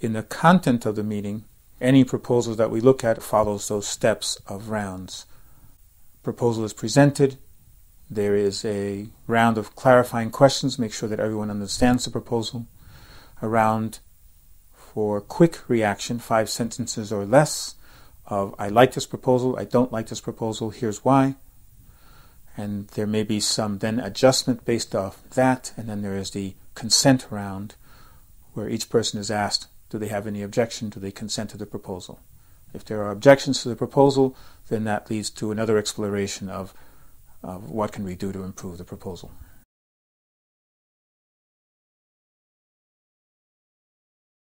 in the content of the meeting, any proposal that we look at follows those steps of rounds. Proposal is presented. There is a round of clarifying questions, make sure that everyone understands the proposal. A round for quick reaction, 5 sentences or less, of I like this proposal, I don't like this proposal, here's why. And there may be some then adjustment based off that, and then there is the consent round, where each person is asked, do they have any objection, do they consent to the proposal? If there are objections to the proposal, then that leads to another exploration of what can we do to improve the proposal.